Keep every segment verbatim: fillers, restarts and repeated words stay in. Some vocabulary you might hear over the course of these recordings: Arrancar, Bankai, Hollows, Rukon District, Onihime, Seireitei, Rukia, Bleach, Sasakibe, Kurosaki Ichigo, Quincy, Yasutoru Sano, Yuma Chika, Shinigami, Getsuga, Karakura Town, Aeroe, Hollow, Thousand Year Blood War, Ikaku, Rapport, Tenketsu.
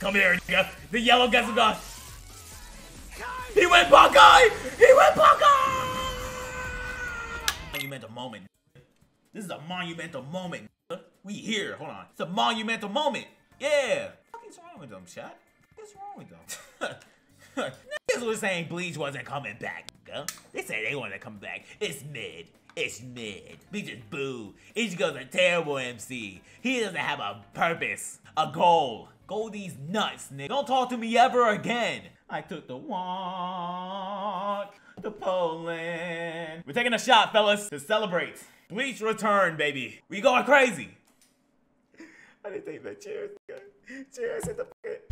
Come here, nigga. The yellow Getsuga. He went Bankai! He went Bankai! Monumental moment. This is a monumental moment. We here. Hold on. It's a monumental moment. Yeah. What is wrong with them, chat? What's wrong with them? Niggas was saying Bleach wasn't coming back. Nigga. They say they want to come back. It's mid. It's mid. Bleach is boo. Ichigo's a terrible M C. He doesn't have a purpose, a goal. Go these nuts, nigga. Don't talk to me ever again. I took the walk to Poland. We're taking a shot, fellas, to celebrate. Bleach return, baby. We going crazy. I didn't take that. Cheers, nigga. Cheers at the bucket.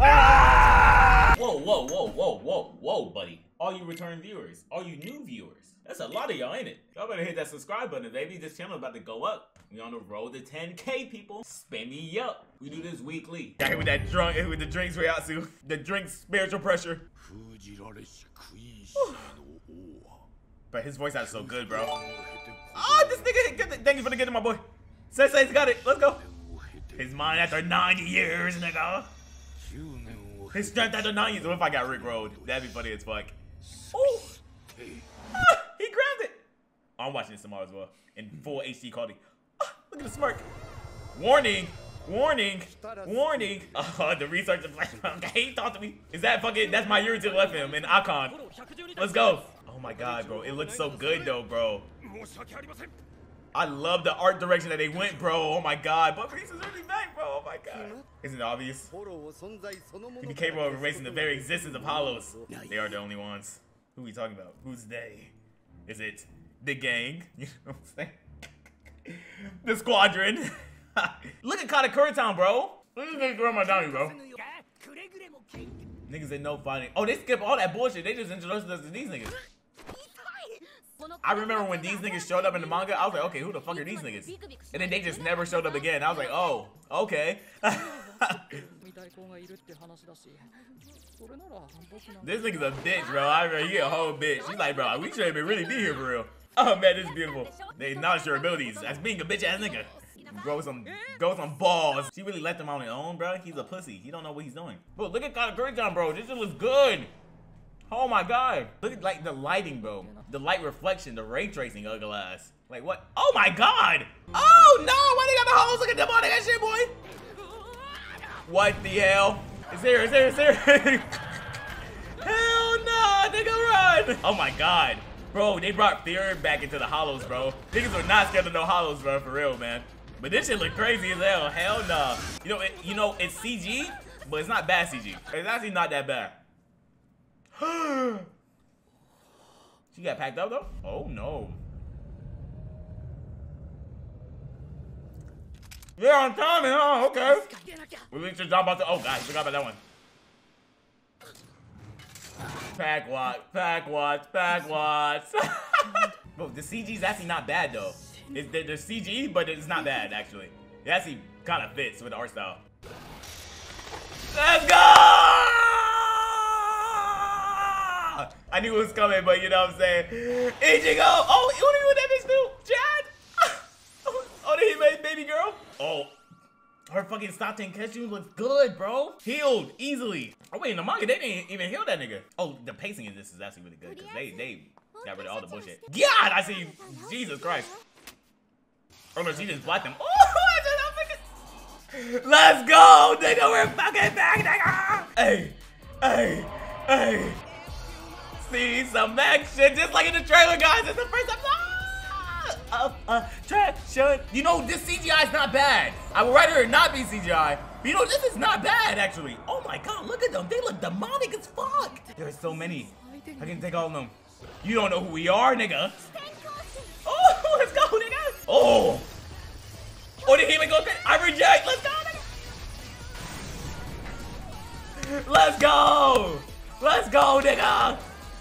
Ah! Whoa, whoa, whoa, whoa, whoa, whoa, buddy. All you return viewers, all you new viewers. That's a lot of y'all, ain't it? Y'all better hit that subscribe button, baby. This channel about to go up. We on the road to ten K, people. Spin me up. We do this weekly. Got hit with that drunk, hit with the drinks, Rayatsu. The drinks, spiritual pressure. But his voice sounds so good, bro. Oh, this nigga, get the, thank you for the getting, my boy. Sensei's got it, let's go. His mind after ninety years, nigga. His strength after ninety years. What if I got Rickrolled? That'd be funny as fuck. Ooh. Ah, he grabbed it. Oh, I'm watching this tomorrow as well. In full H D quality. Ah, look at the smirk. Warning. Warning. Warning. Oh, the research of Black Monk. He talked to me. Is that fucking, that's my Yuri to the left of him in Akon. Let's go. Oh my God, bro. It looks so good though, bro. I love the art direction that they went, bro. Oh my God. But Bleach is really back, bro. Oh my God. Isn't it obvious? He be capable of erasing the very existence of Hollows. They are the only ones. Who are we talking about? Who's they? Is it the gang? You know what I'm saying? The squadron. Look at Karakura Town, bro. Look at this grandma down, bro. Niggas ain't no fighting. Oh, they skip all that bullshit. They just introduced us to these niggas. I remember when these niggas showed up in the manga, I was like, okay, who the fuck are these niggas? And then they just never showed up again. I was like, oh, okay. This nigga's a bitch, bro. I remember he a whole bitch. She's like, bro, we shouldn't really be here for real. Oh man, this is beautiful. They acknowledge your abilities as being a bitch ass nigga. Grow some, grow some balls. She really left him on his own, bro. He's a pussy. He don't know what he's doing. But look at Karakura Town, bro. This shit looks good. Oh my God. Look at like the lighting, bro. The light reflection, the ray tracing, ugly ass. Like what? Oh my God. Oh no, why they got the Hollows? Look at them on that shit, boy. What the hell? It's here, it's here, it's here. Hell nah, nigga, run. Oh my God. Bro, they brought fear back into the Hollows, bro. Niggas are not scared of no Hollows, bro, for real, man. But this shit look crazy as hell. Hell nah. You know, it, you know, it's C G, but it's not bad C G. It's actually not that bad. She got packed up though? Oh no. You're on timing, huh? Okay. We need to jump out the. Oh God, forgot about that one. Pack watch, pack watch, pack watch. Bro, the C G's actually not bad though. It's, they're, they're C G, but it's not bad actually. It actually kind of fits with the art style. Let's go! I knew it was coming, but you know what I'm saying? Ichigo! Oh, who do you want that bitch do? Chad! Oh, did he make baby girl? Oh, her fucking stop Tenketsu looks good, bro. Healed easily. Oh wait, in the manga, they didn't even heal that nigga. Oh, the pacing in this is actually really good because they, they got rid of all the bullshit. God, I see you. Jesus Christ. Oh no, she just blocked them. Oh, let's go, nigga, we're fucking back, nigga! Hey, hey, hey. See some action, just like in the trailer, guys. It's the first time. Ah! Uh, uh, traction. You know, this C G I is not bad. I would rather it not be C G I. But you know, this is not bad, actually. Oh my God, look at them. They look demonic as fuck. There's so many. I can take all of them. You don't know who we are, nigga. Oh, let's go, nigga. Oh. Oh, did he even go? I reject. Let's go, nigga. Let's go. Let's go, nigga.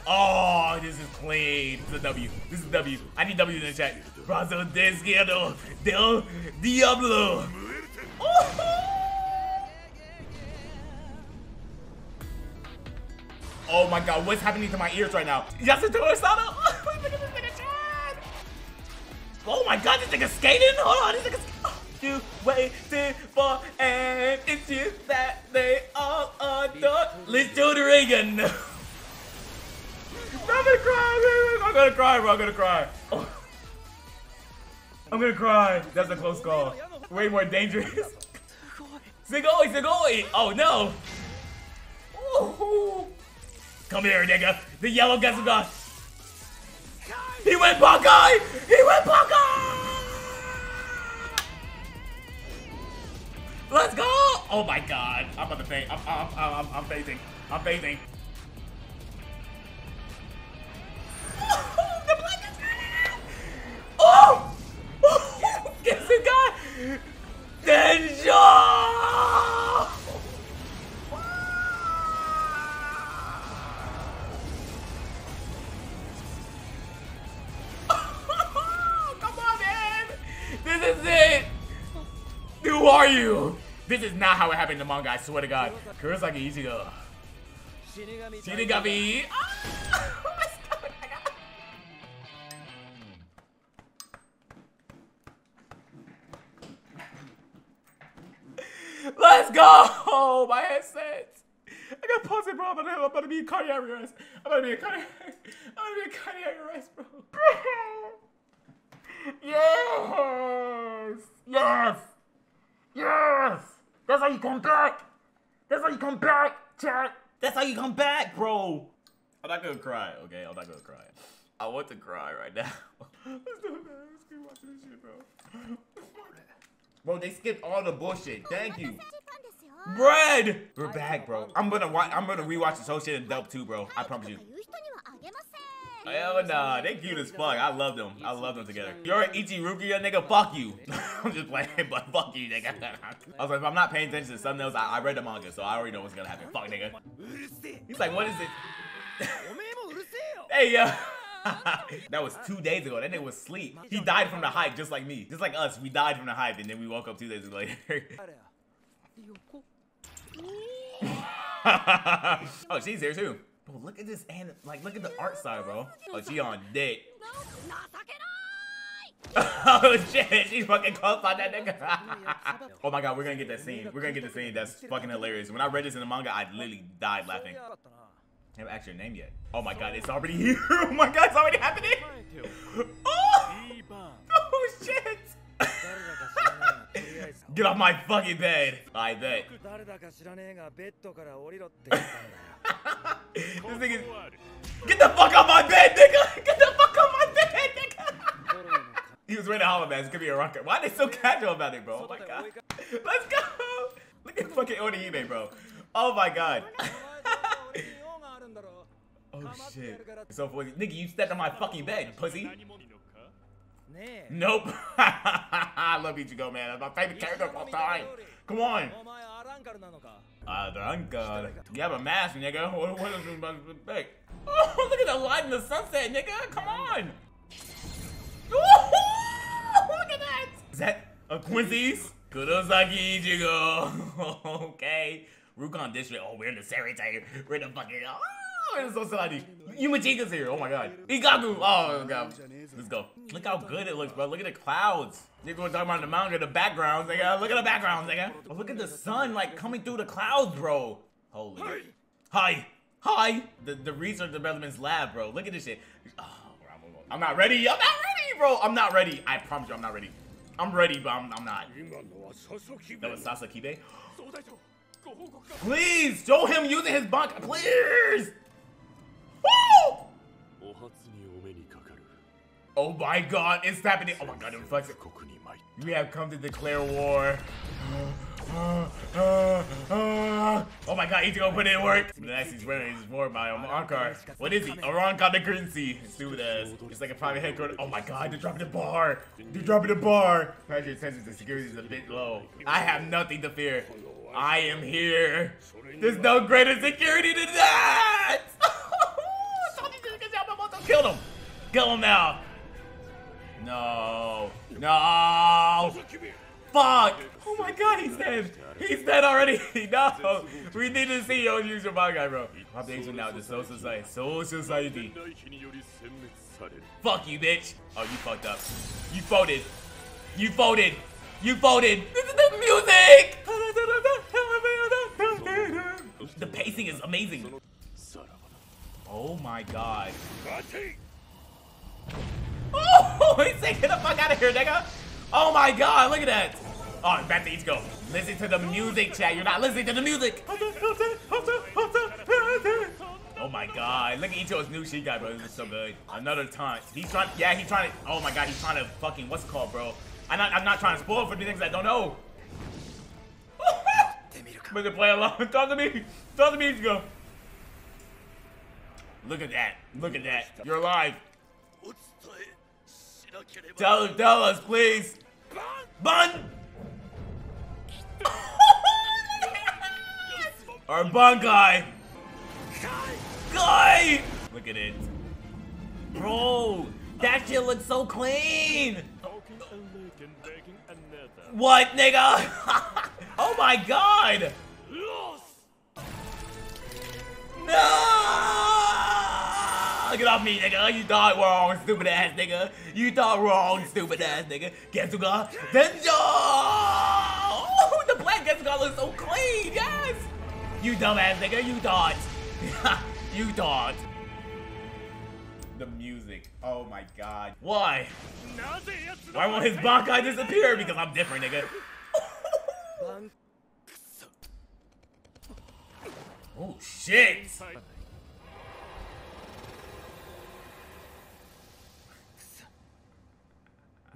Oh, this is clean. This is W. This is W. I need W in the chat. Brazo Desquero del Diablo. Oh my God, what's happening to my ears right now? Yasutoru Sano. Oh my God, this nigga skating. Hold on, this nigga. you waited for? And it's you that they all adore. Let's do it again. I'm gonna cry, I'm gonna cry, bro. I'm gonna cry. Oh. I'm gonna cry. That's a close call. Way more dangerous. Segoi, Segoi. Oh no. Ooh. Come here, nigga. The yellow Getsuga. He went Bankai! He went Bankai! Let's go! Oh my god. I'm about to faint. I'm, I'm, I'm, I'm fainting. I'm fainting. The black is running out! Oh! Oh! Guess it got... Denjo! Come on, man! This is it! Who are you? This is not how it happened in the manga, I swear to god. Kurosaki Ichigo. Shinigami! Oh! Let's go! My headset! I got pulse, bro. I'm about to be in cardiac arrest. I'm about to be in cardiac arrest, bro. Yes! Yes! Yes! That's how you come back! That's how you come back, chat! That's how you come back, bro! I'm not gonna cry, okay? I'm not gonna cry. I want to cry right now. Let's do it, man. Let's keep watching this shit, bro. Bro, they skipped all the bullshit. Thank you. Bread! We're back, bro. I'm gonna watch, I'm gonna rewatch this whole shit and dub too, bro. I promise you. Hell nah, they cute as fuck. I love them. I love them together. You're an Ichi Rukia, nigga. Fuck you. I'm just playing, but fuck you, nigga. I was like, if I'm not paying attention to thumbnails, I, I read the manga, so I already know what's gonna happen. Fuck, nigga. He's like, what is it? Hey, yo. That was two days ago. That nigga was asleep. He died from the hype, just like me. Just like us, we died from the hype, and then we woke up two days ago later. Oh, she's here too. Bro, look at this and like, look at the art side, bro. Oh, she on dick. Oh shit, she fucking close on that nigga. Oh my god, we're gonna get that scene. We're gonna get the scene. That's fucking hilarious. When I read this in the manga, I literally died laughing. I haven't asked your name yet. Oh my god, it's already here! Oh my god, it's already happening! Oh! Oh shit! Get off my fucking bed! I bet. This thing is... Get the fuck off my bed, nigga! Get the fuck off my bed, nigga! He was wearing a hollow mask. It's gonna be a rocker. Why are they so casual about it, bro? Oh my god. Let's go! Look at fucking Onihime, bro. Oh my god. Oh shit. It's so funny. Nigga, you stepped on my fucking bed, pussy. Nope. I love Ichigo, man. That's my favorite character of all time. Come on. Arrancar. You have a mask, nigga. What is this about to expect? Oh, look at the light in the sunset, nigga. Come on. Look at that. Is that a Quincy's? Kurosaki Ichigo. Okay. Rukon District. Oh, we're in the Seireitei. We're in the fucking... Oh. Society. Yuma Chika's here. Oh my god. Ikaku. Oh god. Let's go. Look how good it looks, bro. Look at the clouds. Nigga was talking about the mountain, the backgrounds, nigga. Look at the backgrounds, nigga. Oh, look at the sun like coming through the clouds, bro. Holy. Hi. Hi. The the research development's lab, bro. Look at this shit. Oh, I'm not ready. I'm not ready, bro. I'm not ready. I promise you, I'm not ready. I'm ready, but I'm I'm not. That was Sasakibe. Please show him using his bunk. Please. Oh my god, it's happening. Oh my god, it reflects it. We have come to declare war. Uh, uh, uh, uh. Oh my god, Ichigo put in work. Nice, he's wearing his war by Arrancar. What is he? Arrancar the Quincy. Stupid ass. It's like a private headquarters. Oh my god, they're dropping the bar. They're dropping the bar. Your attention to security is a bit low. I have nothing to fear. I am here. There's no greater security than that. Kill him! Kill him now! No! No! Fuck! Oh my god, he's dead! He's dead already! No! We need to see your usual manga, bro. Updates are now the Soul Society. Soul Society. Fuck you, bitch! Oh, you fucked up. You folded. You folded. You voted. This is the music. The pacing is amazing. Oh my god. Oh, he's saying get the fuck out of here, nigga. Oh my god, look at that. Oh, back to Ichigo. Listen to the music, chat. You're not listening to the music. Oh my god, look at Ichigo's new shit guy, bro. This is so good. Another time. He's trying, yeah, he's trying to, oh my god, he's trying to fucking, what's it called, bro? I'm not, I'm not trying to spoil for the things I don't know. We can play along. Talk to me. Talk to me, Ichigo. Look at that. Look at that. You're alive. Tell, tell us, please. Bun! Our Bankai! Guy! Look at it. Bro, that shit looks so clean! What, nigga? Oh my god! No! Get off me, nigga! You thought wrong, stupid ass nigga! You thought wrong, stupid ass nigga! Getsuga! Denjo! Oh, the black Getsuga looks so clean! Yes! You dumb ass nigga! You thought! You thought! The music! Oh my god! Why? Why won't his Bankai disappear? Because I'm different, nigga! Oh shit!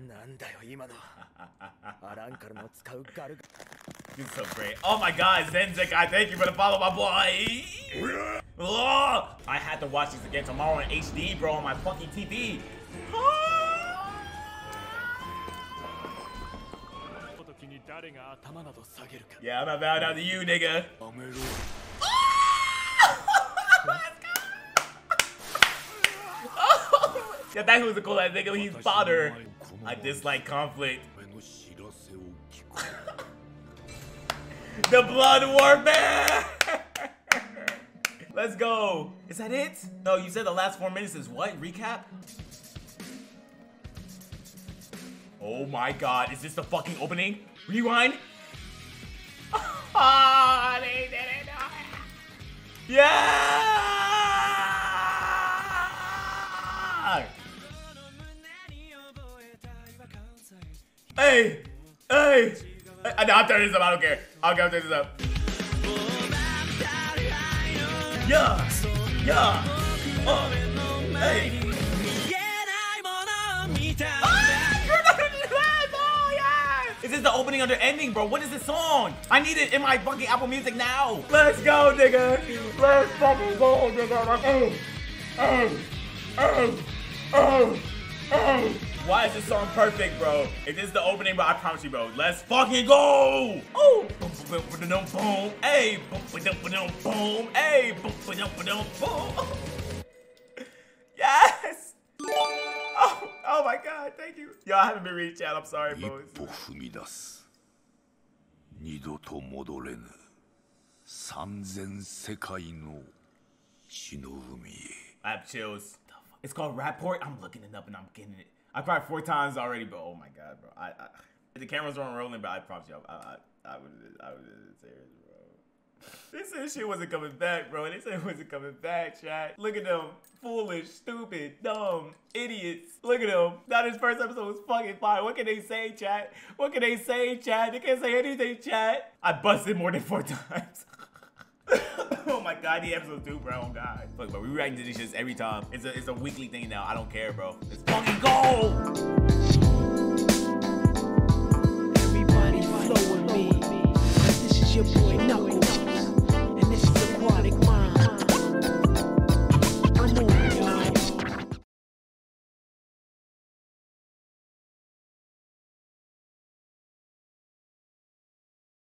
This is so great. Oh my god, Zenjikai, thank you for the follow, my boy! Oh, I had to watch this again tomorrow in H D, bro, on my fucking T V! Yeah, I'm not bowing down to you, nigga! Yeah, that was a cool ass nigga, he's father. I dislike conflict. The blood warfare! Let's go. Is that it? No, you said the last four minutes is what? Recap? Oh my god, is this the fucking opening? Rewind? Oh, they did it. Yeah! Hey! Hey! No, I'm turning this up, I don't care. I'll go turn this up. Yeah! Yeah! Oh! Hey! Oh, yeah! Is this the opening or the ending, bro? What is this song? I need it in my fucking Apple Music now! Let's go, nigga! Let's fucking go, nigga! Oh! Oh! Oh! Oh! Why is this song perfect, bro? If this is the opening, bro, I promise you, bro. Let's fucking go! Oh! Boom! Hey! Boom! Hey! Boom! Yes! Oh, oh my god, thank you. Yo, I haven't been reading chat, I'm sorry, bro. I have chills. It's called Rapport. I'm looking it up and I'm getting it. I cried four times already, but oh my god, bro! I, I the cameras weren't rolling, but I promise you, I, I, I was, I was serious, bro. They said this shit wasn't coming back, bro. They said it wasn't coming back, chat. Look at them, foolish, stupid, dumb, idiots. Look at them. Now this first episode was fucking fire. What can they say, chat? What can they say, chat? They can't say anything, chat. I busted more than four times. Oh my god, the episode two, bro. Oh god. Look, bro, we reacting to these shits every time. It's a, it's a weekly thing now. I don't care, bro. Let's fucking go!